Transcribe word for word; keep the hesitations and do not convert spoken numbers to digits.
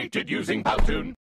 created using Powtoon.